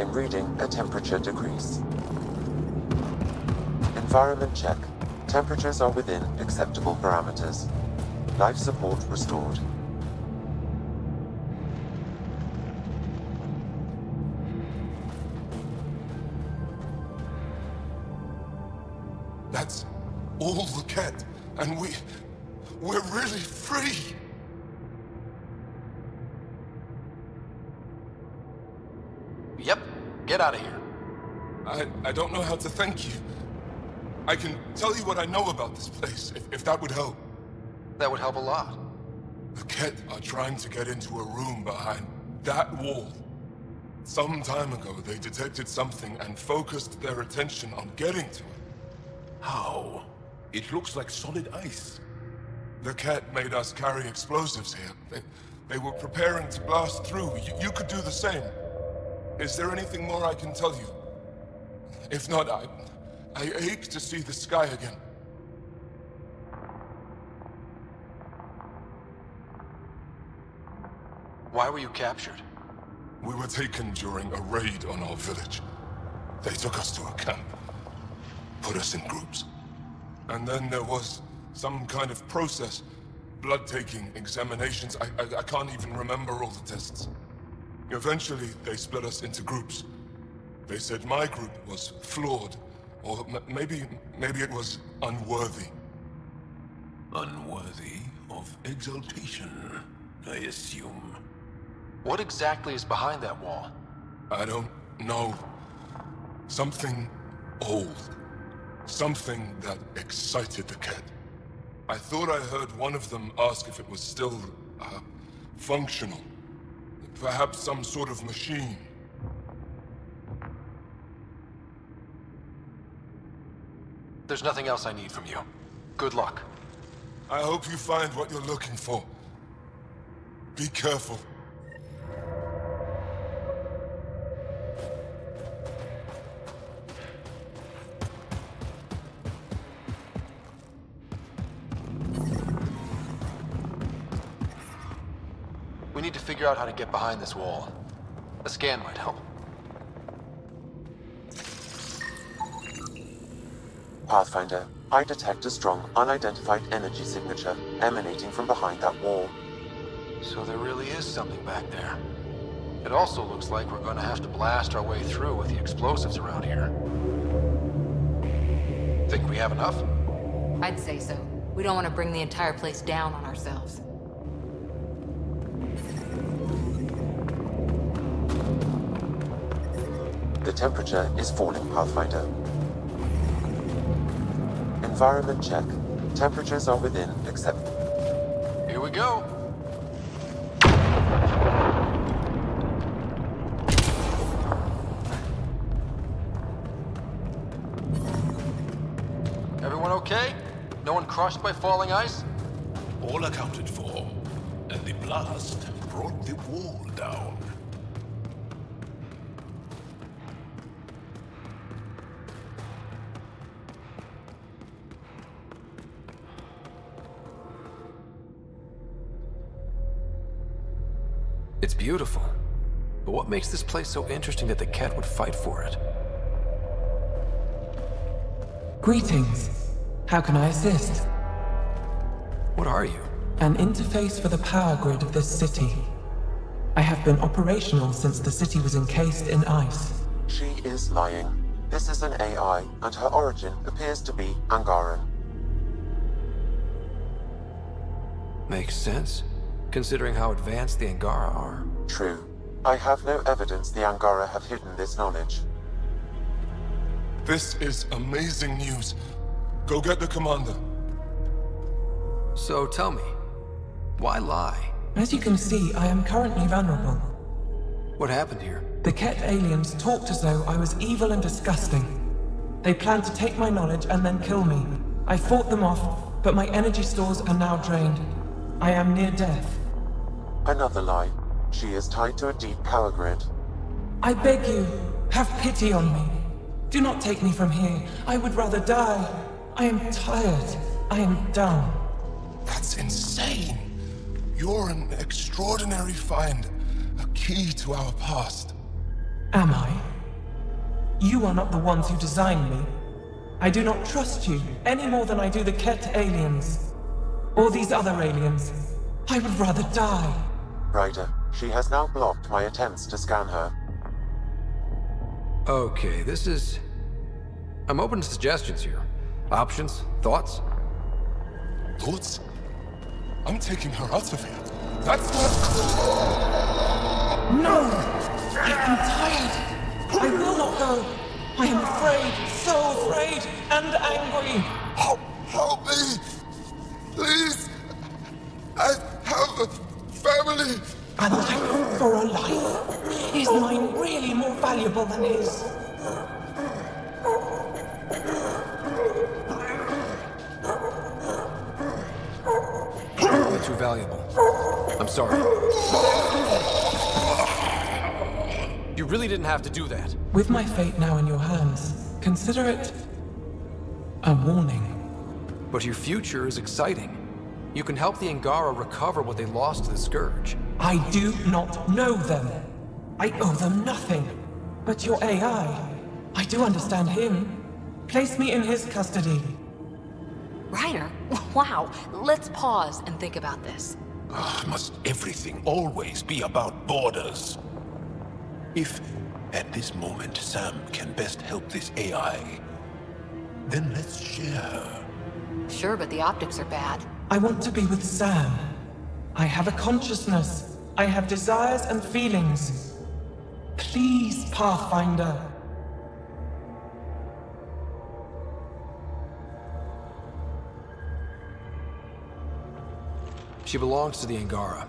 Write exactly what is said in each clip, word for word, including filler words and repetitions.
I'm reading a temperature decrease. Environment check. Temperatures are within acceptable parameters. Life support restored. That's all the Kett, and we... we're really free! Yep, get out of here. I, I don't know how to thank you. I can tell you what I know about this place, if, if that would help. That would help a lot. The Kett are trying to get into a room behind that wall. Some time ago, they detected something and focused their attention on getting to it. How? It looks like solid ice. The Kett made us carry explosives here. They, they were preparing to blast through. You, you could do the same. Is there anything more I can tell you? If not, I, I ache to see the sky again. Why were you captured? We were taken during a raid on our village. They took us to a camp, put us in groups. And then there was some kind of process, blood-taking, examinations. I, I, I can't even remember all the tests. Eventually, they split us into groups. They said my group was flawed, or m maybe, maybe it was unworthy. Unworthy of exaltation, I assume. What exactly is behind that wall? I don't know. Something old. Something that excited the Kett. I thought I heard one of them ask if it was still, uh, functional. Perhaps some sort of machine. There's nothing else I need from you. Good luck. I hope you find what you're looking for. Be careful. We need to figure out how to get behind this wall. A scan might help. Pathfinder, I detect a strong, unidentified energy signature emanating from behind that wall. So there really is something back there. It also looks like we're going to have to blast our way through with the explosives around here. Think we have enough? I'd say so. We don't want to bring the entire place down on ourselves. The temperature is falling, Pathfinder. Environment check. Temperatures are within acceptable. Here we go. Everyone okay? No one crushed by falling ice? All accounted for. And the blast brought the wall down. It's beautiful, but what makes this place so interesting that the Kett would fight for it? Greetings. How can I assist? What are you? An interface for the power grid of this city. I have been operational since the city was encased in ice. She is lying. This is an A I, and her origin appears to be Angara. Makes sense, considering how advanced the Angara are. True. I have no evidence the Angara have hidden this knowledge. This is amazing news. Go get the Commander. So tell me, why lie? As you can see, I am currently vulnerable. What happened here? The Kett aliens talked as though I was evil and disgusting. They planned to take my knowledge and then kill me. I fought them off, but my energy stores are now drained. I am near death. Another lie. She is tied to a deep power grid. I beg you, have pity on me. Do not take me from here. I would rather die. I am tired. I am done. That's insane. You're an extraordinary find. A key to our past. Am I? You are not the ones who designed me. I do not trust you any more than I do the Kett aliens. Or these other aliens. I would rather die. Ryder, she has now blocked my attempts to scan her. Okay, this is... I'm open to suggestions here. Options? Thoughts? Thoughts? I'm taking her out of here. That's not... No! I'm tired! I will not go! I am afraid, so afraid, and angry! Help, help me! Please! I have a family! A life for a life? Is mine really more valuable than his? Really too valuable. I'm sorry. You really didn't have to do that. With my fate now in your hands, consider it a warning. But your future is exciting. You can help the Angara recover what they lost to the Scourge. I do not know them. I owe them nothing. But your A I, I do understand him. Place me in his custody. Reiner, wow. Let's pause and think about this. Uh, must everything always be about borders? If, at this moment, Sam can best help this A I, then let's share her. Sure, but the optics are bad. I want to be with Sam. I have a consciousness. I have desires and feelings. Please, Pathfinder. She belongs to the Angara.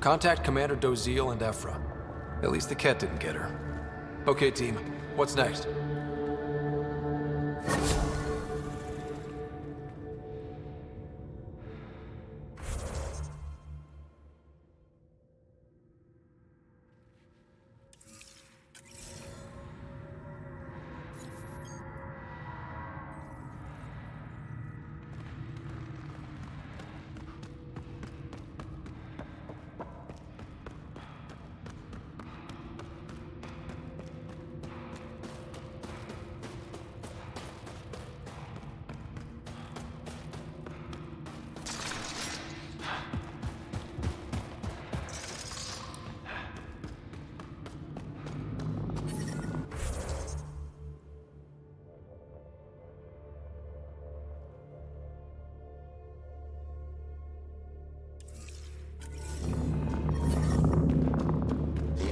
Contact Commander Dozeel and Ephra. At least the Kett didn't get her. Okay, team. What's next?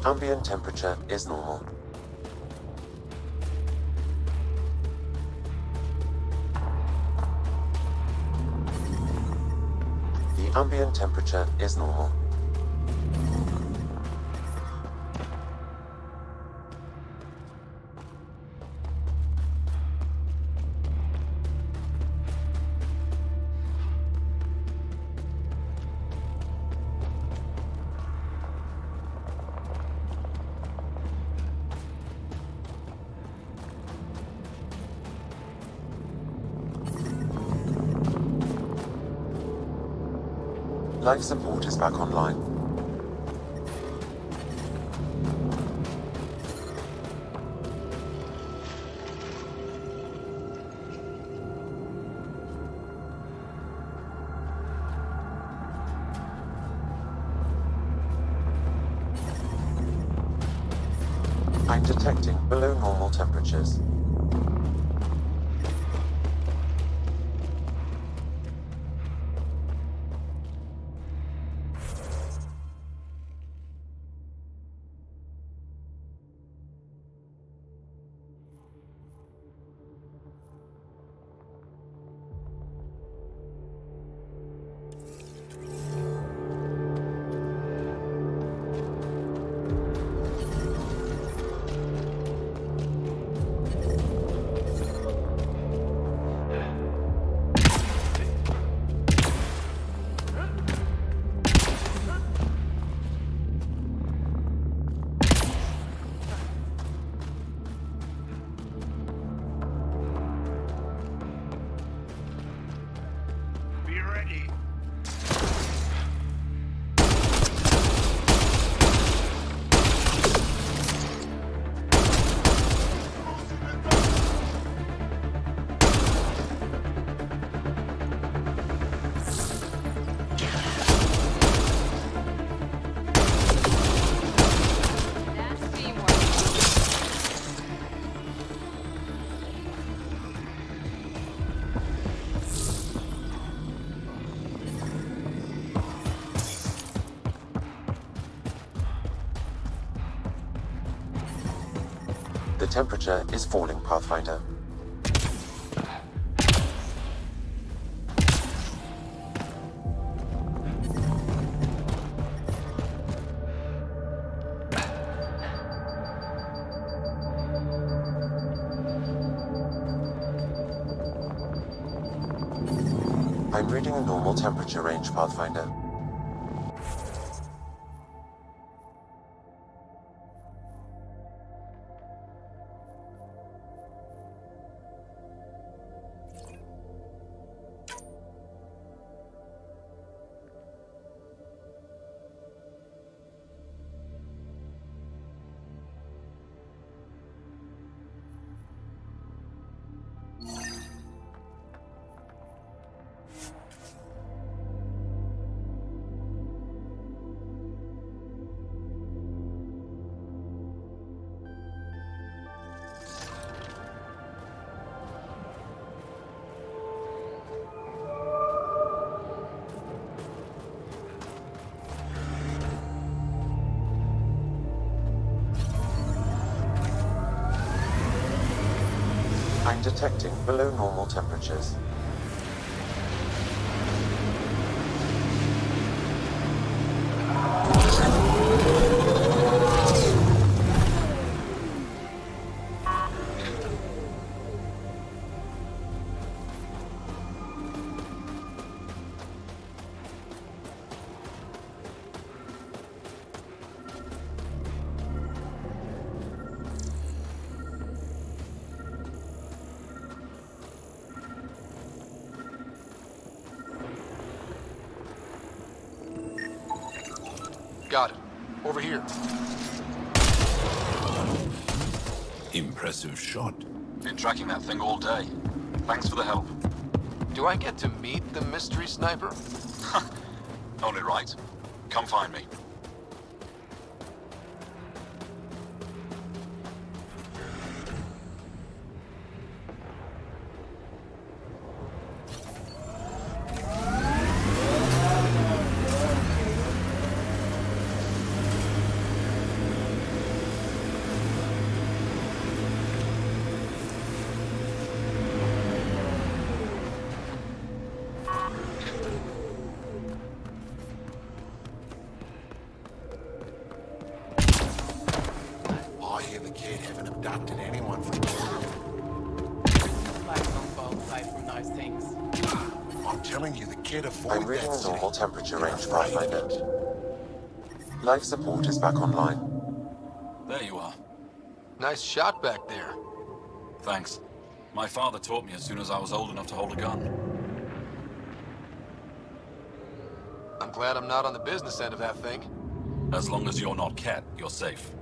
Ambient temperature is normal. The ambient temperature is normal. Life support is back online. I'm detecting below normal temperatures. temperature is falling, Pathfinder. I'm reading a normal temperature range, Pathfinder. I'm detecting below normal temperatures. Got it. Over here. Impressive shot. Been tracking that thing all day. Thanks for the help. Do I get to meet the mystery sniper? Only right. Come find me. I'm reading a normal temperature range, Pathfinder. Life support is back online. There you are. Nice shot back there. Thanks. My father taught me as soon as I was old enough to hold a gun. I'm glad I'm not on the business end of that thing. As long as you're not Kett, you're safe.